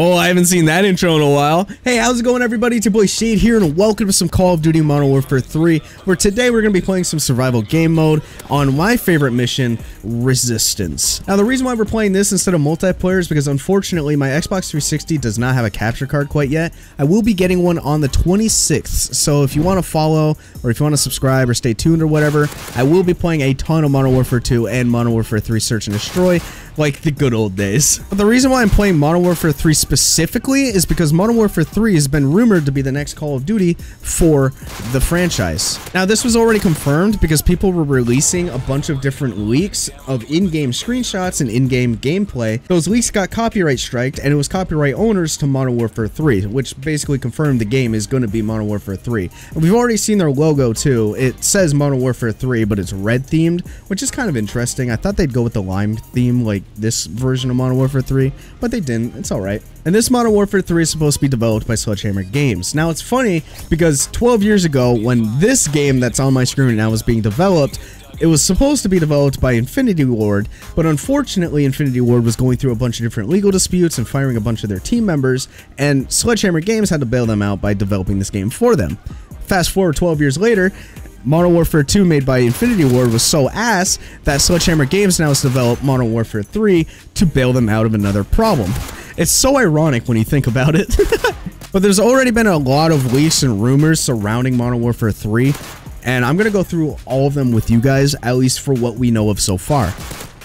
Oh, I haven't seen that intro in a while. Hey, how's it going, everybody? It's your boy Shade here, and welcome to some Call of Duty Modern Warfare 3, where today we're going to be playing some survival game mode on my favorite mission, Resistance. Now, the reason why we're playing this instead of multiplayer is because, unfortunately, my Xbox 360 does not have a capture card quite yet. I will be getting one on the 26th, so if you want to follow, or if you want to subscribe, or stay tuned, or whatever, I will be playing a ton of Modern Warfare 2 and Modern Warfare 3 Search and Destroy, like the good old days. But the reason why I'm playing Modern Warfare 3 specifically is because Modern Warfare 3 has been rumored to be the next Call of Duty for the franchise. Now, this was already confirmed because people were releasing a bunch of different leaks of in-game screenshots and in-game gameplay. Those leaks got copyright striked, and it was copyright owners to Modern Warfare 3, which basically confirmed the game is going to be Modern Warfare 3. And we've already seen their logo too. It says Modern Warfare 3, but it's red themed, which is kind of interesting. I thought they'd go with the lime theme like this version of Modern Warfare 3, but they didn't. It's alright. And this Modern Warfare 3 is supposed to be developed by Sledgehammer Games. Now, it's funny because 12 years ago, when this game that's on my screen now was being developed, it was supposed to be developed by Infinity Ward, but unfortunately Infinity Ward was going through a bunch of different legal disputes and firing a bunch of their team members, and Sledgehammer Games had to bail them out by developing this game for them. Fast forward 12 years later, Modern Warfare 2 made by Infinity Ward was so ass that Sledgehammer Games now has developed Modern Warfare 3 to bail them out of another problem. It's so ironic when you think about it. But there's already been a lot of leaks and rumors surrounding Modern Warfare 3, and I'm going to go through all of them with you guys, at least for what we know of so far.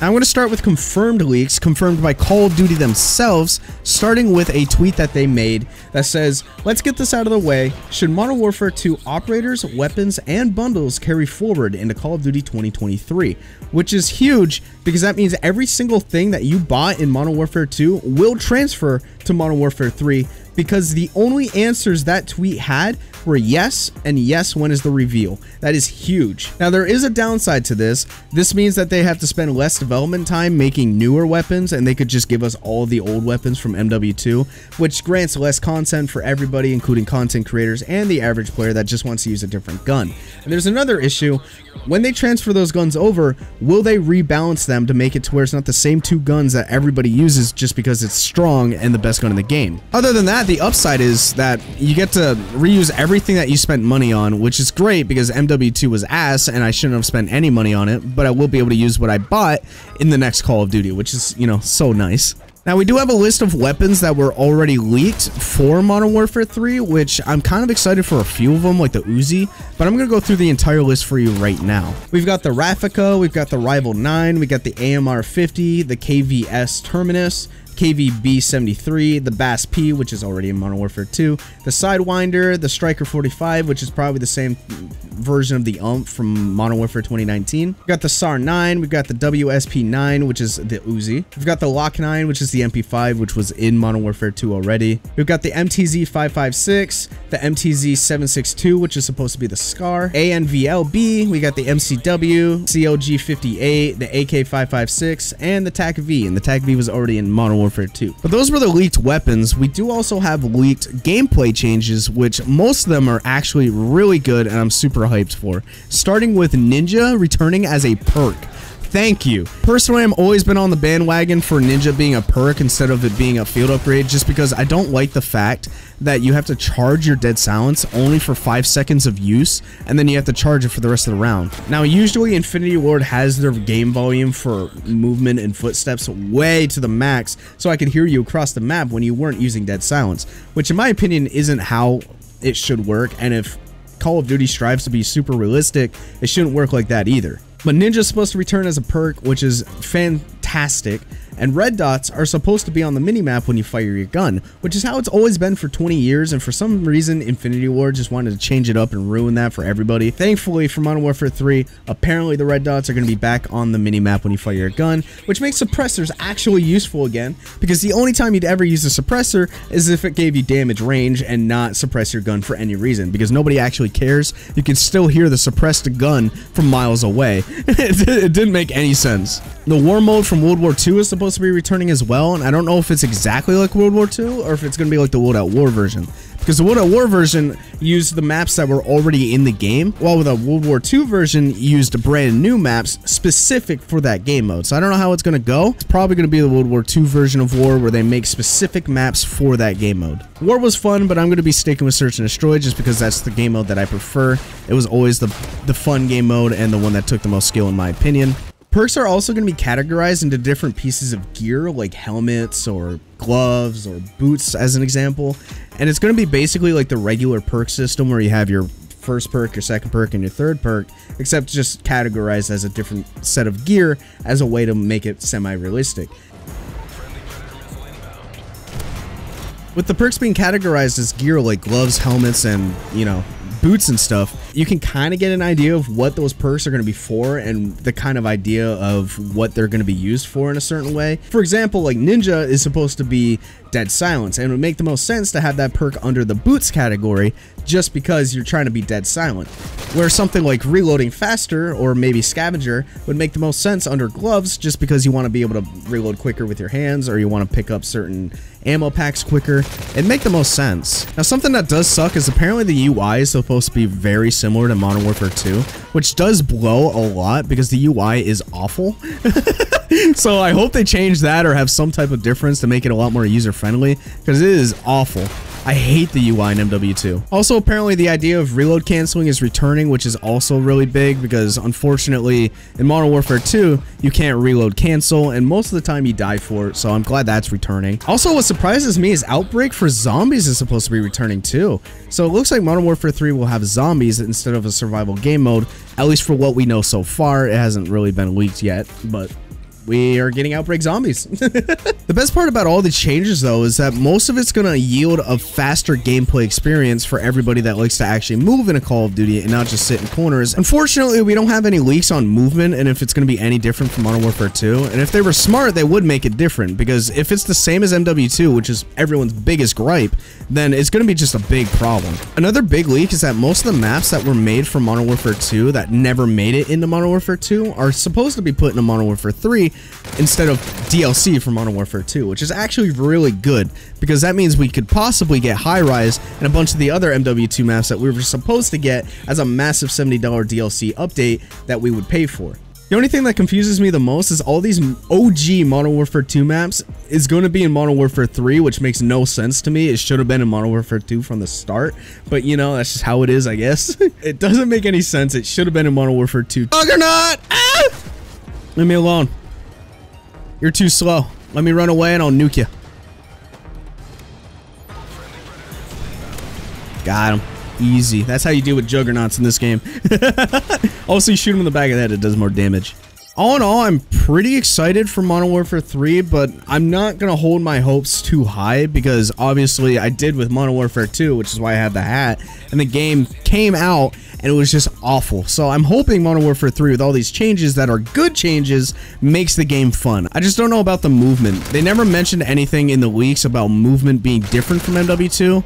I'm going to start with confirmed leaks, confirmed by Call of Duty themselves, starting with a tweet that they made that says, "Let's get this out of the way. Should Modern Warfare 2 operators, weapons, and bundles carry forward into Call of Duty 2023? Which is huge, because that means every single thing that you bought in Modern Warfare 2 will transfer to Modern Warfare 3, because the only answers that tweet had were yes and yes, when is the reveal. That is huge. Now, there is a downside to this. This means that they have to spend less development time making newer weapons, and they could just give us all the old weapons from MW2, which grants less content for everybody, including content creators and the average player that just wants to use a different gun. And there's another issue. When they transfer those guns over, will they rebalance them to make it to where it's not the same two guns that everybody uses just because it's strong and the best gun in the game? Other than that, the upside is that you get to reuse everything that you spent money on, which is great because MW2 was ass and I shouldn't have spent any money on it, but I will be able to use what I bought in the next Call of Duty, which is, you know, so nice. Now, we do have a list of weapons that were already leaked for Modern Warfare 3, which I'm kind of excited for a few of them, like the Uzi, but I'm going to go through the entire list for you right now. We've got the Rafica, we've got the Rival 9, we got the AMR 50, the KVS Terminus, KVB 73, the Bass P, which is already in Modern Warfare 2, the Sidewinder, the Striker 45, which is probably the same version of the UMP from Modern Warfare 2019. We've got the SAR 9, we've got the WSP 9, which is the Uzi. We've got the Lock 9, which is the MP5, which was in Modern Warfare 2 already. We've got the MTZ 556, the MTZ 762, which is supposed to be the SCAR, ANVLB, we got the MCW, CLG 58, the AK 556, and the TAC V, and the TAC V was already in Modern Warfare 2. But those were the leaked weapons. We do also have leaked gameplay changes, which most of them are actually really good and I'm super hyped for. Starting with Ninja returning as a perk. Thank you. Personally, I've always been on the bandwagon for Ninja being a perk instead of it being a field upgrade, just because I don't like the fact that you have to charge your Dead Silence only for 5 seconds of use, and then you have to charge it for the rest of the round. Now, usually Infinity Ward has their game volume for movement and footsteps way to the max, so I could hear you across the map when you weren't using Dead Silence, which in my opinion isn't how it should work, and if Call of Duty strives to be super realistic, it shouldn't work like that either. But Ninja's supposed to return as a perk, which is fantastic, and red dots are supposed to be on the minimap when you fire your gun, which is how it's always been for 20 years, and for some reason, Infinity Ward just wanted to change it up and ruin that for everybody. Thankfully, for Modern Warfare 3, apparently the red dots are going to be back on the minimap when you fire your gun, which makes suppressors actually useful again, because the only time you'd ever use a suppressor is if it gave you damage range and not suppress your gun for any reason, because nobody actually cares. You can still hear the suppressed gun from miles away. It didn't make any sense. The war mode from World War II is supposed to be returning as well, and I don't know if it's exactly like World War II or if it's going to be like the World at War version. because the World at War version used the maps that were already in the game, while with a World War II version used brand new maps specific for that game mode. So I don't know how it's going to go. It's probably going to be the World War II version of War where they make specific maps for that game mode. War was fun, but I'm going to be sticking with Search and Destroy just because that's the game mode that I prefer. It was always the fun game mode and the one that took the most skill in my opinion. Perks are also going to be categorized into different pieces of gear like helmets or gloves or boots as an example, and it's going to be basically like the regular perk system where you have your first perk, your second perk, and your third perk, except just categorized as a different set of gear as a way to make it semi-realistic. With the perks being categorized as gear like gloves, helmets, and, you know, boots and stuff, you can kind of get an idea of what those perks are going to be for and the kind of idea of what they're going to be used for in a certain way. For example, like Ninja is supposed to be Dead Silence, and it would make the most sense to have that perk under the boots category just because you're trying to be dead silent, where something like reloading faster or maybe scavenger would make the most sense under gloves just because you want to be able to reload quicker with your hands, or you want to pick up certain ammo packs quicker. It'd make the most sense. Now, something that does suck is apparently the UI is supposed to be very similar to Modern Warfare 2, which does blow a lot because the UI is awful. So I hope they change that or have some type of difference to make it a lot more user-friendly, because it is awful. I hate the UI in MW2. Also, apparently the idea of reload canceling is returning, which is also really big because, unfortunately, in Modern Warfare 2, you can't reload cancel, and most of the time you die for it, so I'm glad that's returning. Also, what surprises me is Outbreak for Zombies is supposed to be returning too. So it looks like Modern Warfare 3 will have zombies instead of a survival game mode, at least for what we know so far. It hasn't really been leaked yet, but we are getting Outbreak Zombies. The best part about all the changes, though, is that most of it's going to yield a faster gameplay experience for everybody that likes to actually move in a Call of Duty and not just sit in corners. Unfortunately, we don't have any leaks on movement and if it's going to be any different from Modern Warfare 2. And if they were smart, they would make it different, because if it's the same as MW2, which is everyone's biggest gripe, then it's going to be just a big problem. Another big leak is that most of the maps that were made for Modern Warfare 2 that never made it into Modern Warfare 2 are supposed to be put into Modern Warfare 3 instead of DLC for Modern Warfare 2, which is actually really good, because that means we could possibly get High Rise and a bunch of the other MW2 maps that we were supposed to get as a massive $70 DLC update that we would pay for. The only thing that confuses me the most is all these OG Modern Warfare 2 maps is going to be in Modern Warfare 3, which makes no sense to me. It should have been in Modern Warfare 2 from the start, but you know, that's just how it is, I guess. It doesn't make any sense. It should have been in Modern Warfare 2. Juggernaut! Ah! Leave me alone. You're too slow. Let me run away and I'll nuke you. Got him. Easy. That's how you deal with juggernauts in this game. Also, you shoot him in the back of the head, it does more damage. All in all, I'm pretty excited for Modern Warfare 3, but I'm not going to hold my hopes too high, because obviously I did with Modern Warfare 2, which is why I had the hat, and the game came out and it was just awful. So I'm hoping Modern Warfare 3, with all these changes that are good changes, makes the game fun. I just don't know about the movement. They never mentioned anything in the leaks about movement being different from MW2,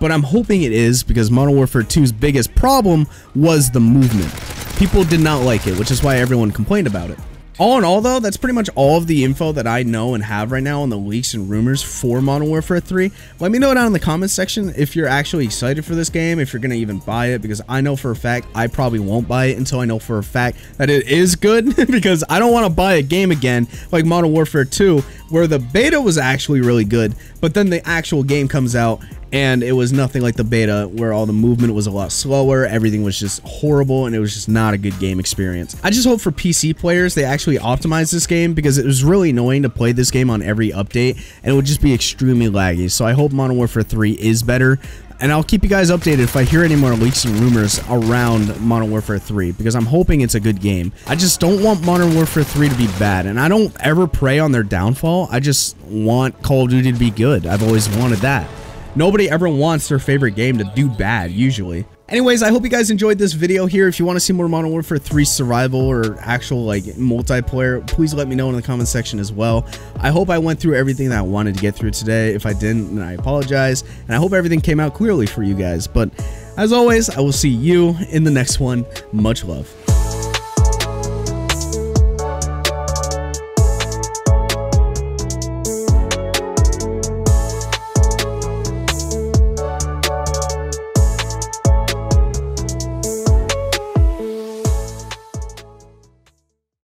but I'm hoping it is, because Modern Warfare 2's biggest problem was the movement. People did not like it, which is why everyone complained about it. All in all, though, that's pretty much all of the info that I know and have right now on the leaks and rumors for Modern Warfare 3. Let me know down in the comments section if you're actually excited for this game, if you're going to even buy it, because I know for a fact I probably won't buy it until I know for a fact that it is good, because I don't want to buy a game again like Modern Warfare 2, where the beta was actually really good, but then the actual game comes out and it was nothing like the beta, where all the movement was a lot slower, everything was just horrible, and it was just not a good game experience. I just hope for PC players they actually optimize this game, because it was really annoying to play this game on every update, and it would just be extremely laggy. So I hope Modern Warfare 3 is better, and I'll keep you guys updated if I hear any more leaks and rumors around Modern Warfare 3, because I'm hoping it's a good game. I just don't want Modern Warfare 3 to be bad, and I don't ever prey on their downfall. I just want Call of Duty to be good. I've always wanted that. Nobody ever wants their favorite game to do bad, usually. Anyways, I hope you guys enjoyed this video here. If you want to see more Modern Warfare 3 survival or actual, like, multiplayer, please let me know in the comment section as well. I hope I went through everything that I wanted to get through today. If I didn't, then I apologize. And I hope everything came out clearly for you guys. But as always, I will see you in the next one. Much love.